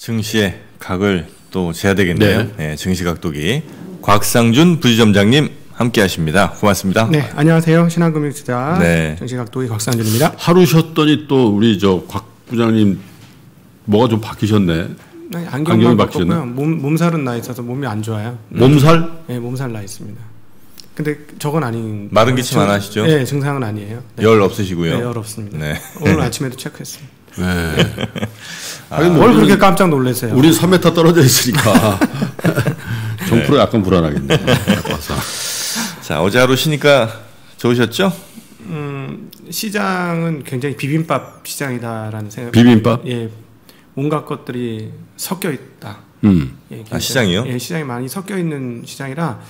증시의 각을 또 재야 되겠네요. 네. 네, 증시각도기 곽상준 부지점장님 함께하십니다. 고맙습니다. 네, 안녕하세요. 신한금융투자 네. 증시각도기 곽상준입니다. 하루 쉬었더니 또 우리 저 곽 부장님 뭐가 좀 바뀌셨네. 아니, 안경이 바뀌셨네. 몸살은 나 있어서 몸이 안 좋아요. 몸살? 네, 몸살 나 있습니다. 근데 저건 아닌. 마른 기침 안 하시죠? 네, 증상은 아니에요. 네. 열 없으시고요. 네, 열 없습니다. 네. 오늘 아침에도 체크했습니다. 네. 아니, 뭘 그렇게 깜짝 놀라세요? 우린 3m 떨어져 있으니까. 정프로 네. 약간 불안하겠네. 자, 어제 하루 쉬니까 좋으셨죠? 시장은 굉장히 비빔밥 시장이다라는 생각. 비빔밥? 예, 온갖 것들이 섞여 있다. 예, 아, 시장이요? 예, 시장이 많이 섞여 있는 시장이라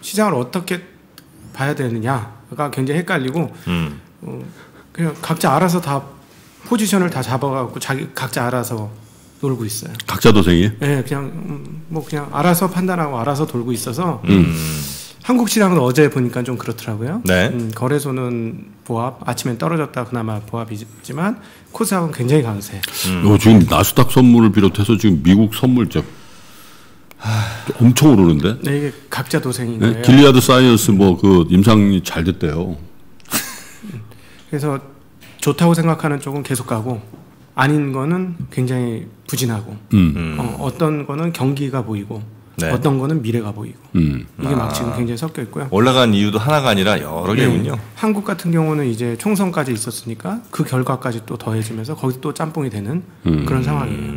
시장을 어떻게 봐야 되느냐가 굉장히 헷갈리고 그냥 각자 알아서 다 포지션을 다 잡아갖고 각자 알아서 놀고 있어요. 각자 도생이에요? 네, 그냥 뭐 그냥 알아서 판단하고 알아서 돌고 있어서 한국 시장은 어제 보니까 좀 그렇더라고요. 네. 거래소는 보합, 아침엔 떨어졌다 그나마 보합이지만 코스닥은 굉장히 강세. 지금 나스닥 선물을 비롯해서 지금 미국 선물적 엄청 오르는데? 네, 이게 각자 도생인 거예요. 네? 길리아드 사이언스 뭐 그 임상이 잘 됐대요. 그래서 좋다고 생각하는 쪽은 계속 가고 아닌 거는 굉장히 부진하고 어떤 거는 경기가 보이고 네. 어떤 거는 미래가 보이고 이게 막 지금 굉장히 섞여 있고요. 올라간 이유도 하나가 아니라 여러 개군요. 네. 한국 같은 경우는 이제 총선까지 있었으니까 그 결과까지 또 더해지면서 거기 또 짬뽕이 되는 그런 상황이에요.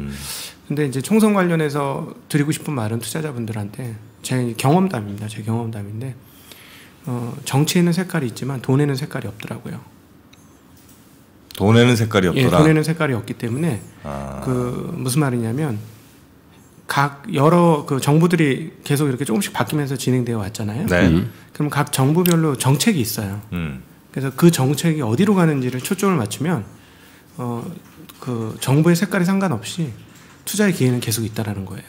근데 이제 총선 관련해서 드리고 싶은 말은 투자자분들한테 제 경험담인데 정치에는 색깔이 있지만 돈에는 색깔이 없더라고요. 돈에는 색깔이 없더라. 예, 돈에는 색깔이 없기 때문에 그 무슨 말이냐면 각 여러 그 정부들이 계속 이렇게 조금씩 바뀌면서 진행되어 왔잖아요. 네. 그럼 각 정부별로 정책이 있어요. 그래서 그 정책이 어디로 가는지를 초점을 맞추면 그 정부의 색깔이 상관없이 투자의 기회는 계속 있다라는 거예요.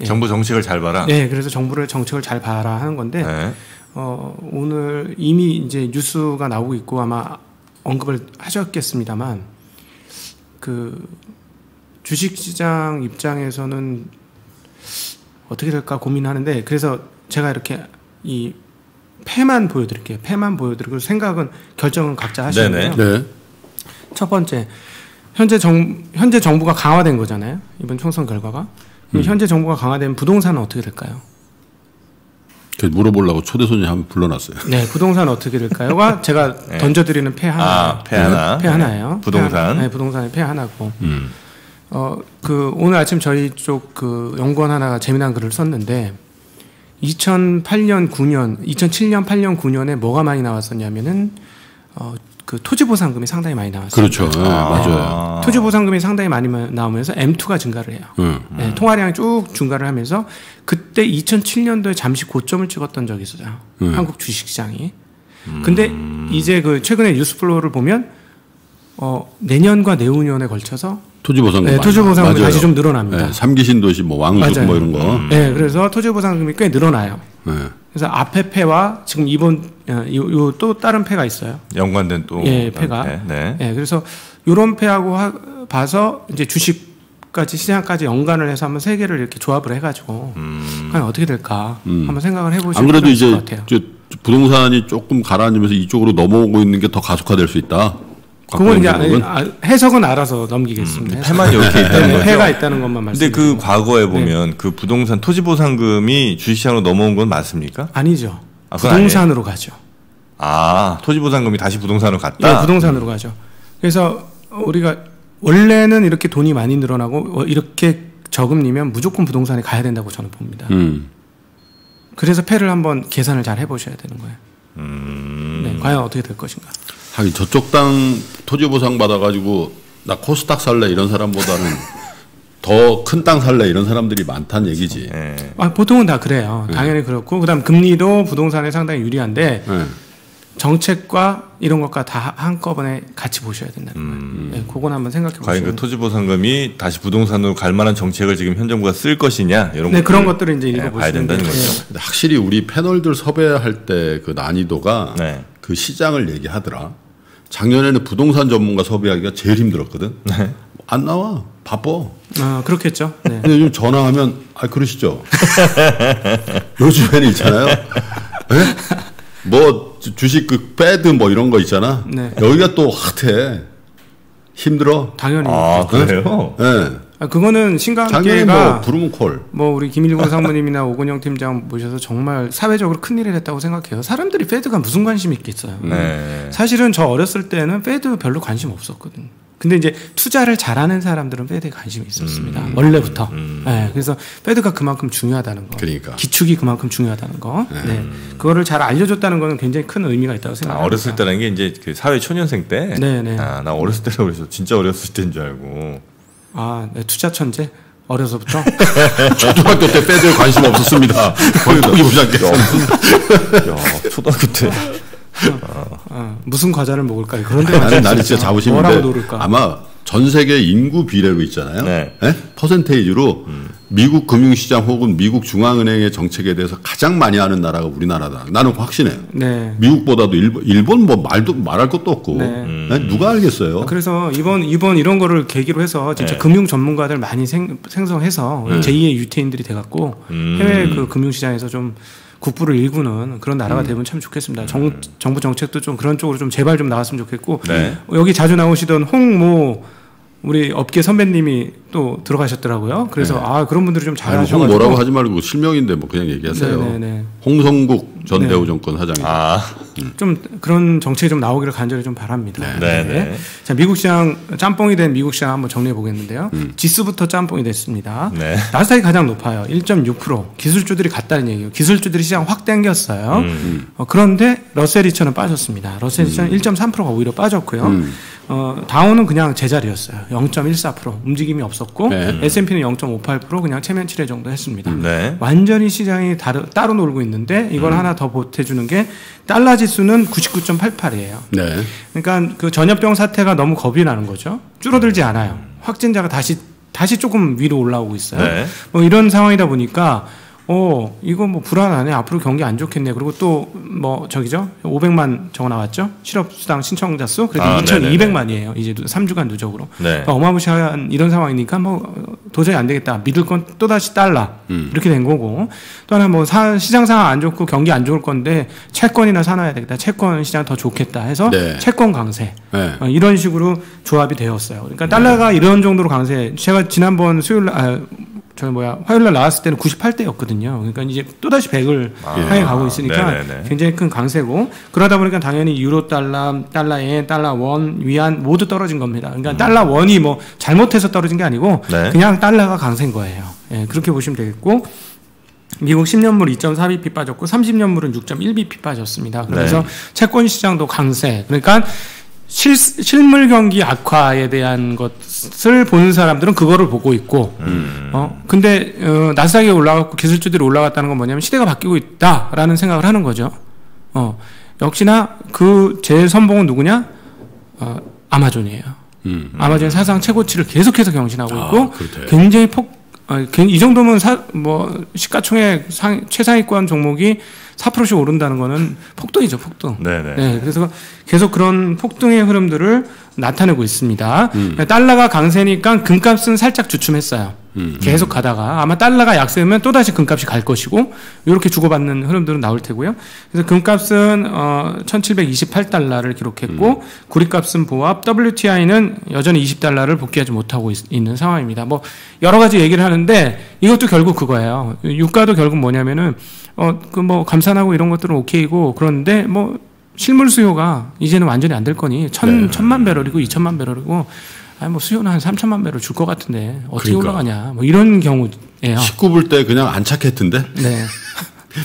예. 정부 정책을 잘 봐라. 네, 그래서 정책을 잘 봐라 하는 건데 네. 오늘 이미 이제 뉴스가 나오고 있고 아마 언급을 하셨겠습니다만 그 주식시장 입장에서는 어떻게 될까 고민하는데 그래서 제가 이렇게 이 패만 보여드릴게요. 생각은 결정은 각자 하시는데요. 네. 첫 번째 현재 정부가 강화된 거잖아요. 이번 총선 결과가 현재 정부가 강화된 부동산은 어떻게 될까요? 물어보려고 초대손님 한번 불러놨어요. 네, 부동산 어떻게 될까요?가 제가 네. 던져드리는 패 하나. 패 하나예요. 네. 부동산. 네, 부동산이 패 하나고. 그 오늘 아침 저희 쪽 그 연구원 하나가 재미난 글을 썼는데 2007년, 8년, 9년에 뭐가 많이 나왔었냐면은 그 토지보상금이 상당히 많이 나왔어요. 그렇죠, 네, 맞아요. 토지보상금이 상당히 많이 나오면서 M2가 증가를 해요. 네, 통화량이 쭉 증가를 하면서 그때 2007년도에 잠시 고점을 찍었던 적이 있어요. 한국 주식시장이. 근데 이제 그 최근에 뉴스플로우를 보면 내년과 내후년에 걸쳐서 토지보상금 네, 토지보상금이 다시 좀 늘어납니다. 네, 3기 신도시 뭐 왕우주 뭐 이런 거. 네, 그래서 토지보상금이 꽤 늘어나요. 네. 그래서 앞에 패와 지금 이번 또 다른 패가 있어요. 연관된 또 예, 패가. 패. 네. 예, 그래서 요런 패하고 봐서 이제 주식까지 시장까지 연관을 해서 한번 세 개를 이렇게 조합을 해가지고 과연 어떻게 될까 한번 생각을 해보시면 안 그래도 이제 부동산이 조금 가라앉으면서 이쪽으로 넘어오고 있는 게 더 가속화될 수 있다. 그건 이제 해석은 알아서 넘기겠습니다. 패만 이렇게 있다는 거죠. 패가 있다는 것만 말씀드립니다. 근데 그 과거에 보면 네. 그 부동산 토지보상금이 주식시장으로 넘어온 건 맞습니까? 아니죠. 부동산으로 가죠. 아, 토지보상금이 다시 부동산으로 갔다? 네, 부동산으로 가죠. 그래서 우리가 원래는 이렇게 돈이 많이 늘어나고 이렇게 저금리면 무조건 부동산에 가야 된다고 저는 봅니다. 그래서 패를 한번 계산을 잘 해보셔야 되는 거예요. 네, 과연 어떻게 될 것인가. 하긴 저쪽 땅 토지보상 받아가지고 나 코스닥 살래 이런 사람보다는 더 큰 땅 살래 이런 사람들이 많다는 얘기지. 네. 아, 보통은 다 그래요. 네. 당연히 그렇고 그다음 금리도 부동산에 상당히 유리한데 네. 정책과 이런 것과 다 한꺼번에 같이 보셔야 된다는 거예요. 네, 그건 한번 생각해 보시면. 과연 그 토지보상금이 다시 부동산으로 갈 만한 정책을 지금 현 정부가 쓸 것이냐 이런 네, 그런 것들을 이제 읽어보시면 된다는 거죠. 네. 근데 확실히 우리 패널들 섭외할 때 그 난이도가 네. 그 시장을 얘기하더라. 작년에는 부동산 전문가 섭외하기가 제일 힘들었거든. 네. 안 나와. 바빠. 아, 그렇겠죠. 네. 근데 요즘 전화하면, 아, 그러시죠. 요즘에는 있잖아요. 네? 뭐, 주식 그, 배드 뭐 이런 거 있잖아. 네. 여기가 또 핫해. 힘들어? 당연히. 아, 그래요? 예. 네. 아, 그거는 신강기회가 뭐 부르면 콜. 뭐 우리 김일곤 상무님이나 오건영 팀장 모셔서 정말 사회적으로 큰일을 했다고 생각해요. 사람들이 페드가 무슨 관심이 있겠어요. 네. 사실은 저 어렸을 때는 페드 별로 관심 없었거든요. 근데 이제 투자를 잘하는 사람들은 페드에 관심이 있었습니다. 원래부터. 네, 그래서 페드가 그만큼 중요하다는 거. 그러니까. 기축이 그만큼 중요하다는 거. 네. 그거를 잘 알려줬다는 거는 굉장히 큰 의미가 있다고 생각합니다. 아, 어렸을 때라는 게 이제 그 사회 초년생 때. 네네. 아, 나 어렸을 때라고 그래서 진짜 어렸을 때인 줄 알고. 아, 네, 투자 천재? 어려서부터? 초등학교 때 패드에 관심 없었습니다. 거기 부장께서. 초등학교 때. 무슨 과자를 먹을까? 그런데 나는 진짜 자부심인데. 아마 전 세계 인구 비례로 있잖아요. 네. 네? 퍼센테이지로 미국 금융시장 혹은 미국 중앙은행의 정책에 대해서 가장 많이 아는 나라가 우리나라다. 나는 확신해요. 네. 미국보다도 일본 뭐 말할 것도 없고. 네. 네? 누가 알겠어요. 그래서 이번 이런 거를 계기로 해서 진짜 네. 금융 전문가들 많이 생성해서 제2의 유태인들이 돼갖고 해외 그 금융시장에서 좀 국부를 일구는 그런 나라가 되면 참 좋겠습니다. 정부 정책도 좀 그런 쪽으로 좀 제발 좀 나왔으면 좋겠고. 네. 여기 자주 나오시던 홍모 우리 업계 선배님이 또 들어가셨더라고요. 그래서 네. 아, 그런 분들이 좀 잘하셔가지고. 홍 뭐라고 하지 말고 실명인데 뭐 그냥 얘기하세요. 네네네. 홍성국 전 네. 대우증권 사장님. 아. 좀 그런 정책이 좀 나오기를 간절히 좀 바랍니다. 네. 네. 자, 미국 시장 짬뽕이 된 미국 시장 한번 정리해 보겠는데요. 지수부터 짬뽕이 됐습니다. 네. 나스닥이 가장 높아요. 1.6%. 기술주들이 갔다는 얘기예요. 기술주들이 시장 확 당겼어요. 그런데 러셀 2000은 빠졌습니다. 러셀 2000은 1.3%가 오히려 빠졌고요. 다우는 그냥 제자리였어요. 0.14%. 움직임이 없었고 네. S&P는 0.58% 그냥 체면치레 정도 했습니다. 네. 완전히 시장이 따로 놀고 있는데 이걸 하나 더 보태주는 게 달러 지수는 99.88이에요. 네. 그러니까 그 전염병 사태가 너무 겁이 나는 거죠. 줄어들지 않아요. 확진자가 다시 조금 위로 올라오고 있어요. 네. 뭐 이런 상황이다 보니까 이거 뭐 불안하네. 앞으로 경기 안 좋겠네. 그리고 또 뭐 저기죠. 500만 적어 나왔죠. 실업수당 신청자 수. 그래도 2,200만이에요. 이제 3주간 누적으로. 네. 어마무시한 이런 상황이니까 뭐 도저히 안 되겠다. 믿을 건 또다시 달러. 이렇게 된 거고. 또 하나 뭐 시장 상황 안 좋고 경기 안 좋을 건데 채권이나 사놔야 되겠다. 채권 시장 더 좋겠다 해서 네. 채권 강세. 네. 이런 식으로 조합이 되었어요. 그러니까 달러가 네. 이런 정도로 강세. 제가 지난번 화요일날 나왔을 때는 98대였거든요. 그러니까 이제 또다시 100을 향해 가고 있으니까 네네네. 굉장히 큰 강세고 그러다 보니까 당연히 유로 달러, 달러엔, 달러원, 위안 모두 떨어진 겁니다. 그러니까 달러원이 뭐 잘못해서 떨어진 게 아니고 네. 그냥 달러가 강세인 거예요. 예, 그렇게 보시면 되겠고 미국 10년물 2.42p 빠졌고 30년물은 6.1bp 빠졌습니다. 그래서 네. 채권 시장도 강세. 그러니까 실물 경기 악화에 대한 것을 보는 사람들은 그거를 보고 있고, 근데, 나스닥이 올라갔고 기술주들이 올라갔다는 건 뭐냐면 시대가 바뀌고 있다라는 생각을 하는 거죠. 역시나 그 제일 선봉은 누구냐? 아마존이에요. 아마존 사상 최고치를 계속해서 경신하고 있고, 굉장히 이 정도면 시가총액 최상위권 종목이 4%씩 오른다는 거는 폭등이죠, 폭등. 네네. 네, 그래서 계속 그런 폭등의 흐름들을 나타내고 있습니다. 달러가 강세니까 금값은 살짝 주춤했어요. 계속 가다가 아마 달러가 약세면 또다시 금값이 갈 것이고 이렇게 주고받는 흐름들은 나올 테고요. 그래서 금값은 1728달러를 기록했고 구리값은 보합 WTI는 여전히 20달러를 복귀하지 못하고 있는 상황입니다. 뭐 여러 가지 얘기를 하는데 이것도 결국 그거예요. 유가도 결국 뭐냐면은 감산하고 이런 것들은 오케이고 그런데 뭐 실물 수요가 이제는 완전히 안 될 거니 천만 배럴이고 2천만 배럴이고 아니 뭐 수요는 한 3천만 배럴 줄 것 같은데 어떻게 올라가냐 뭐 이런 경우예요. 19불 때 그냥 안착했던데. 네.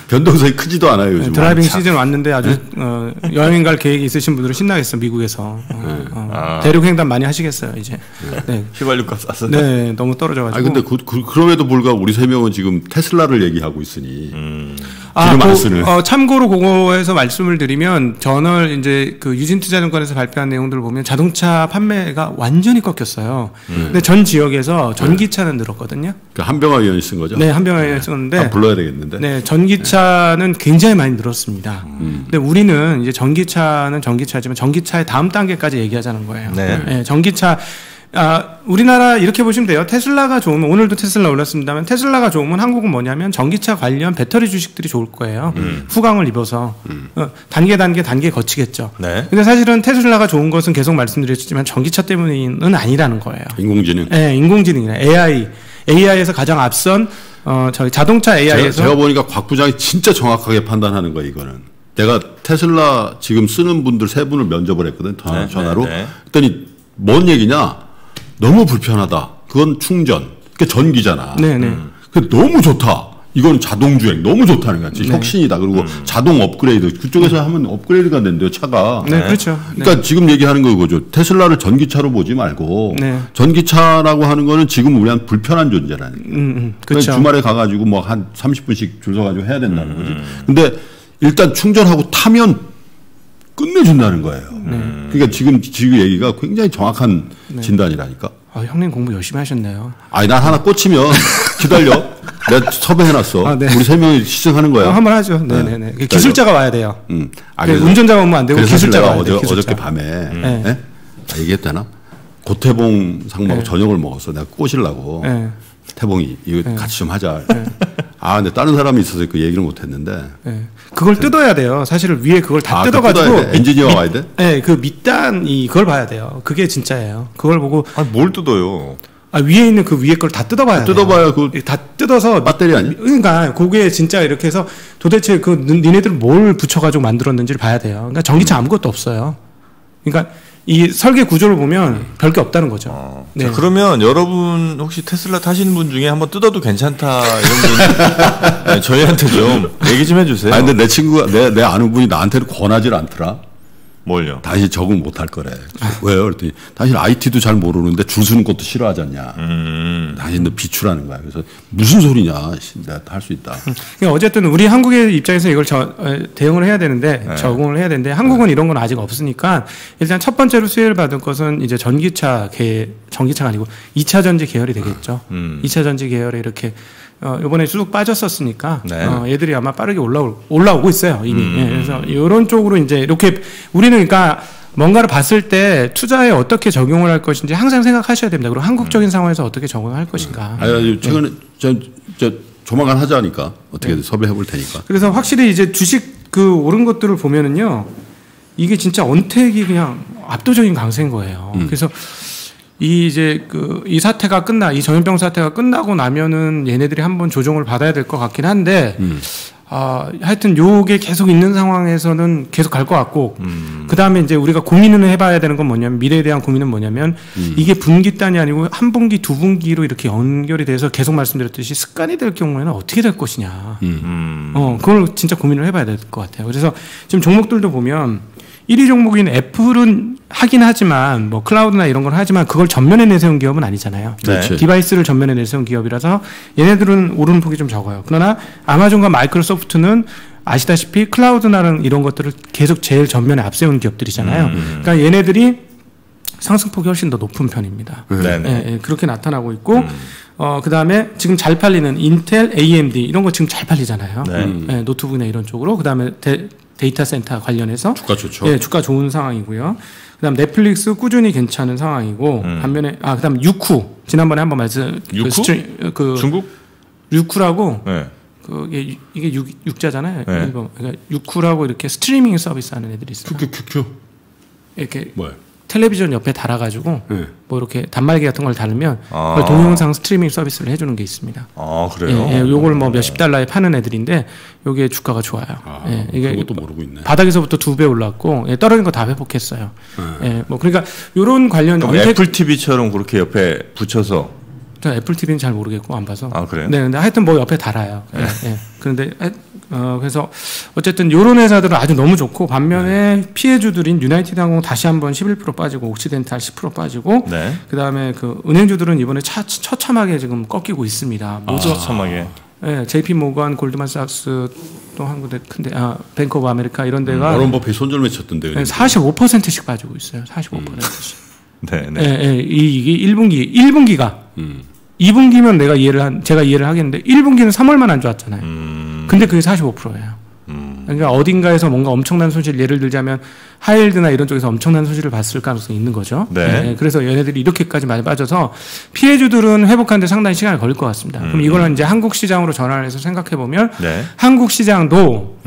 변동성이 크지도 않아요 요즘. 네, 드라이빙 시즌 왔는데 아주 여행 갈 계획이 있으신 분들은 신나겠어 미국에서. 대륙 횡단 많이 하시겠어요 이제. 네. 휘발유값 쌌어요. 네, 너무 떨어져가지고. 아 근데 그럼에도 불구하고 우리 세 명은 지금 테슬라를 얘기하고 있으니. 참고로 그거에서 말씀을 드리면 저는 이제 그 유진투자증권에서 발표한 내용들을 보면 자동차 판매가 완전히 꺾였어요. 근데 전 지역에서 전기차는 늘었거든요. 그 한병화 위원이 쓴 거죠? 네, 한병화 위원이 썼는데. 아, 불러야 되겠는데. 네, 전기차는 굉장히 많이 늘었습니다. 근데 우리는 이제 전기차는 전기차지만 전기차의 다음 단계까지 얘기하자는 거예요. 네. 네, 전기차 우리나라 이렇게 보시면 돼요. 테슬라가 좋으면, 오늘도 테슬라 올랐습니다만, 테슬라가 좋으면 한국은 뭐냐면 전기차 관련 배터리 주식들이 좋을 거예요. 후광을 입어서. 단계 거치겠죠. 네. 근데 사실은 테슬라가 좋은 것은 계속 말씀드렸지만 전기차 때문은 아니라는 거예요. 인공지능. 네, 인공지능이나 AI. AI에서 가장 앞선 저희 자동차 AI에서 제가 보니까 곽 부장이 진짜 정확하게 판단하는 거예요, 이거는. 내가 테슬라 지금 쓰는 분들 세 분을 면접을 했거든, 전화로. 네. 그랬더니 뭔 얘기냐? 너무 불편하다. 그건 충전. 그게 전기잖아. 네네. 그 너무 좋다. 이건 자동주행 너무 좋다는 거지. 네. 혁신이다. 그리고 자동 업그레이드. 그쪽에서 하면 업그레이드가 된대요, 차가. 네, 그렇죠. 그러니까 네. 지금 얘기하는 거죠. 테슬라를 전기차로 보지 말고 네. 전기차라고 하는 거는 지금 우리한테 불편한 존재라는 거예요. 그렇죠. 주말에 가가지고 뭐 한 30분씩 줄 서가지고 해야 된다는 거지. 근데 일단 충전하고 타면 끝내준다는 거예요. 그러니까 지금 얘기가 굉장히 정확한 네. 진단이라니까. 아, 형님 공부 열심히 하셨네요. 아니, 난 하나 꽂히면 기다려. 내가 섭외해놨어. 아, 네. 우리 세 명이 시승하는 거야. 한번 하죠. 네네네. 네. 기술자가 와야 돼요. 운전자가 오면 안 되고 기술자가 와야 돼요. 어저께 밤에 네? 아, 얘기했다나? 고태봉 상무하고 네. 저녁을 먹었어. 내가 꼬시려고. 네. 태봉이 이거 네. 같이 좀 하자. 네. 아, 근데 다른 사람이 있어서 그 얘기를 못했는데. 네. 그걸 뜯어야 돼요. 사실 위에 그걸 다 뜯어가지고. 엔지니어가 와야 돼? 네, 그 밑단이 그걸 봐야 돼요. 그게 진짜예요. 그걸 보고. 아, 뭘 뜯어요? 아, 위에 있는 그 위에 걸 다 뜯어봐야 돼요. 뜯어봐야 그 다 뜯어서 배터리 아니야? 그러니까 그게 진짜 이렇게 해서 도대체 그 니네들 뭘 붙여가지고 만들었는지를 봐야 돼요. 그러니까 전기차 아무것도 없어요. 그러니까. 이 설계 구조를 보면 별게 없다는 거죠. 네. 자, 그러면 여러분 혹시 테슬라 타시는 분 중에 한번 뜯어도 괜찮다 이런 분 네, 저희한테 좀 얘기 좀 해주세요. 아, 근데 내 친구가 내 아는 분이 나한테는 권하질 않더라. 뭘요? 다시 적응 못할 거래. 왜요? 그랬더니 당신 IT도 잘 모르는데 줄 서는 것도 싫어하지 않냐. 당신도 비추라는 거야. 그래서 무슨 소리냐. 내가 할 수 있다. 그러니까 어쨌든 우리 한국의 입장에서 이걸 대응을 해야 되는데 네. 적응을 해야 되는데 한국은 네. 이런 건 아직 없으니까 일단 첫 번째로 수혜를 받은 것은 이제 전기차가 아니고 2차 전지 계열이 되겠죠. 2차 전지 계열에 이렇게 요번에 쭉 빠졌었으니까 네. 얘들이 아마 빠르게 올라오고 있어요 이미. 예, 그래서 이런 쪽으로 이제 이렇게 우리는 그러니까 뭔가를 봤을 때 투자에 어떻게 적용을 할 것인지 항상 생각하셔야 됩니다. 그리고 한국적인 상황에서 어떻게 적용할 것인가. 아니, 최근에 조만간 하자니까 어떻게든 네. 섭외해 볼 테니까. 그래서 확실히 이제 주식 그 오른 것들을 보면은요 이게 진짜 언택이 그냥 압도적인 강세인 거예요. 그래서. 이 사태가 이 전염병 사태가 끝나고 나면은 얘네들이 한번 조정을 받아야 될 것 같긴 한데, 하여튼 요게 계속 있는 상황에서는 계속 갈 것 같고, 그 다음에 이제 우리가 고민을 해봐야 되는 건 뭐냐면, 미래에 대한 고민은 뭐냐면, 이게 분기단이 아니고 한 분기, 두 분기로 이렇게 연결이 돼서 계속 말씀드렸듯이 습관이 될 경우에는 어떻게 될 것이냐. 그걸 진짜 고민을 해봐야 될 것 같아요. 그래서 지금 종목들도 보면, 1위 종목인 애플은 하긴 하지만 뭐 클라우드나 이런 걸 하지만 그걸 전면에 내세운 기업은 아니잖아요. 네. 디바이스를 전면에 내세운 기업이라서 얘네들은 오른 폭이 좀 적어요. 그러나 아마존과 마이크로소프트는 아시다시피 클라우드나 이런 것들을 계속 제일 전면에 앞세운 기업들이잖아요. 그러니까 얘네들이 상승폭이 훨씬 더 높은 편입니다. 예, 그렇게 나타나고 있고 그 다음에 지금 잘 팔리는 인텔, AMD 이런 거 지금 잘 팔리잖아요. 네. 예, 노트북이나 이런 쪽으로. 그 다음에 데이터 센터 관련해서 주가 좋죠. 예, 주가 좋은 상황이고요. 그다음 넷플릭스 꾸준히 괜찮은 상황이고 반면에 그다음 유쿠 지난번에 한번 중국 유쿠라고 네. 이게 육자잖아요. 네. 그러니까 유쿠라고 이렇게 스트리밍 서비스 하는 애들이 있어요. 이렇게 뭐예요? 텔레비전 옆에 달아가지고 뭐 이렇게 단말기 같은 걸 달으면 그걸 동영상 스트리밍 서비스를 해주는 게 있습니다. 아, 그래요? 예, 요걸 뭐 몇십 달러에 파는 애들인데 요게 주가가 좋아요. 아, 예, 이게 그것도 모르고 있네. 바닥에서부터 2배 올랐고 예, 떨어진 거 다 회복했어요. 예, 뭐 그러니까 요런 관련 애플 TV처럼 그렇게 옆에 붙여서 애플 TV는 잘 모르겠고 안 봐서. 아, 그래요? 네, 근데 하여튼 뭐 옆에 달아요. 예. 예. 그런데 그래서 어쨌든 요런 회사들은 아주 너무 좋고 반면에 피해주들인 유나이티드 항공 다시 한번 11% 빠지고 옥시덴탈 10% 빠지고 네. 그다음에 그 은행주들은 이번에 처참하게 지금 꺾이고 있습니다. 처참하게. 네, JP 모건, 골드만삭스 또 한 군데 큰데 뱅크 오브 아메리카 이런 데가 워런 버핏 손절 맺혔던데요. 네, 45%씩 빠지고 있어요. 45%씩. 네, 네. 네, 이게 1분기가 2분기면 제가 이해를 하겠는데 1분기는 3월만 안 좋았잖아요. 근데 그게 45%예요. 그러니까 어딘가에서 뭔가 엄청난 손실 예를 들자면 하이힐드나 이런 쪽에서 엄청난 손실을 봤을 가능성이 있는 거죠. 네. 네. 그래서 얘네들이 이렇게까지 많이 빠져서 피해주들은 회복하는데 상당히 시간이 걸릴 것 같습니다. 그럼 이거는 이제 한국 시장으로 전환을 해서 생각해 보면 네. 한국 시장도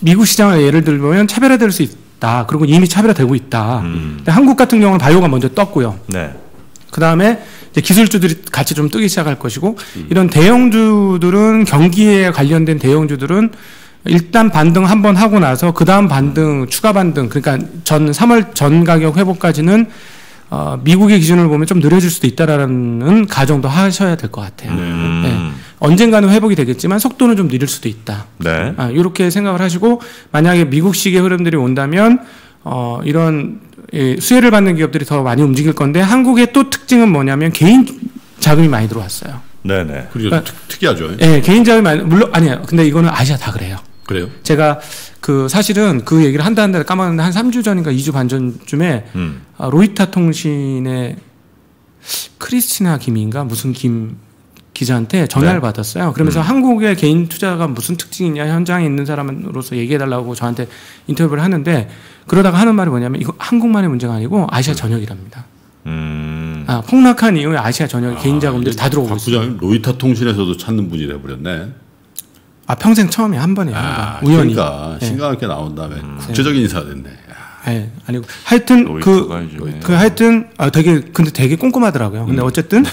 미국 시장을 예를 들면 차별화될 수 있다. 그리고 이미 차별화되고 있다. 근데 한국 같은 경우는 바이오가 먼저 떴고요. 네. 그 다음에 기술주들이 같이 좀 뜨기 시작할 것이고 이런 대형주들은 경기에 관련된 대형주들은 일단 반등 한번 하고 나서 그 다음 반등 추가 반등 그러니까 전 3월 전 가격 회복까지는 미국의 기준을 보면 좀 느려질 수도 있다라는 가정도 하셔야 될 것 같아요. 네. 언젠가는 회복이 되겠지만 속도는 좀 느릴 수도 있다. 네. 아, 이렇게 생각을 하시고 만약에 미국식의 흐름들이 온다면 이런 수혜를 받는 기업들이 더 많이 움직일 건데 한국의 또 특징은 뭐냐면 개인 자금이 많이 들어왔어요. 네네. 그러니까, 특이하죠. 네, 개인 자금이 많이 물론 아니에요. 근데 이거는 아시아 다 그래요. 그래요? 제가 그 사실은 그 얘기를 한다 까먹었는데 한 3주 전인가 2주 반 전쯤에 로이터 통신의 크리스티나 김인가 무슨 김 기자한테 전화를 네. 받았어요. 그러면서 한국의 개인 투자가 무슨 특징이냐 현장에 있는 사람으로서 얘기해달라고 저한테 인터뷰를 하는데 그러다가 하는 말이 뭐냐면 이거 한국만의 문제가 아니고 아시아 전역이랍니다. 아, 폭락한 이후에 아시아 전역 개인 자금들이 다 들어오고 있어요. 박 부장님 로이터 통신에서도 찾는 분이 돼버렸네. 아 평생 처음에 한 번이에요. 아, 우연히. 그러니까 심각하게 나온 다음에 국제적인 인사가 됐네. 네, 아니고 하여튼 하여튼 되게 근데 되게 꼼꼼하더라고요. 근데 어쨌든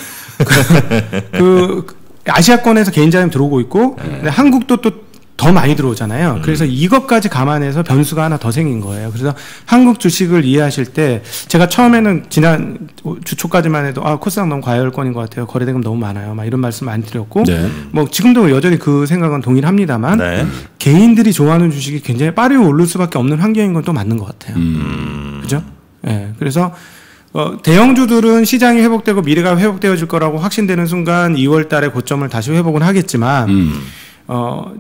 아시아권에서 개인 자금 들어오고 있고 근데 한국도 또 더 많이 들어오잖아요. 그래서 이것까지 감안해서 변수가 하나 더 생긴 거예요. 그래서 한국 주식을 이해하실 때 제가 처음에는 지난 주초까지만 해도 아 코스닥 너무 과열권인 것 같아요. 거래대금 너무 많아요. 막 이런 말씀 많이 드렸고 네. 뭐 지금도 여전히 그 생각은 동일합니다만 네. 개인들이 좋아하는 주식이 굉장히 빠르게 오를 수밖에 없는 환경인 건 또 맞는 것 같아요. 그죠? 예. 네. 그래서 대형주들은 시장이 회복되고 미래가 회복되어질 거라고 확신되는 순간 2월 달에 고점을 다시 회복은 하겠지만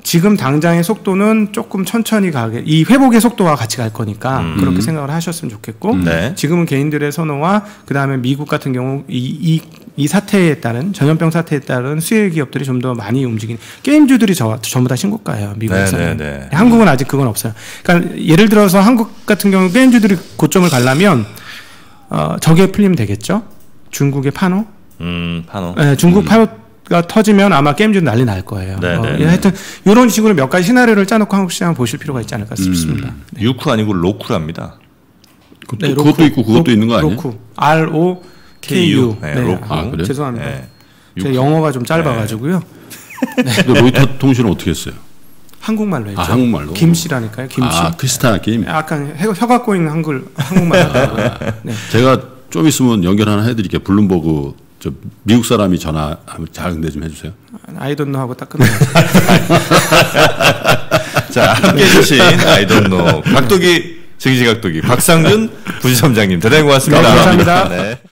지금 당장의 속도는 조금 천천히 가게 이 회복의 속도와 같이 갈 거니까 그렇게 생각을 하셨으면 좋겠고 네. 지금은 개인들의 선호와 그다음에 미국 같은 경우 이 사태에 따른 전염병 사태에 따른 수혜 기업들이 좀 더 많이 움직이는 게임주들이 전부 다 신고가예요. 미국에서는. 네네네. 한국은 아직 그건 없어요. 그러니까 예를 들어서 한국 같은 경우 게임주들이 고점을 가려면 저게 풀리면 되겠죠. 중국의 파노. 파노. 네, 중국 파노 가 터지면 아마 게임주는 난리 날 거예요. 하여튼 이런 식으로 몇 가지 시나리오를 짜놓고 한국 시장 보실 필요가 있지 않을까 싶습니다. 네. 유쿠 아니고 로쿠랍니다. 네, 로쿠. 그것도 있고 그것도 있는 거 아니에요? 로쿠. ROKU. 네, 로쿠. 아, 그래요? 죄송합니다. 네. 제가 영어가 좀 짧아가지고요. 네. 네. 로이터 통신은 어떻게 했어요? 한국말로 했죠. 아, 한국말로. 김씨라니까요. 김씨. 아, 크리스타나 김. 아까 혀 갖고 있는 한국말. 아, 네. 제가 좀 있으면 연결 하나 해드릴게요. 블룸버그. 저 미국 사람이 전화 잘 응대 좀 해주세요. 아이돈노 하고 딱 끝나요. 자 함께 해주신 아이돈노 각도기 증시각도기 곽상준 부지점장님 대단히 고맙습니다. 감사합니다. 네.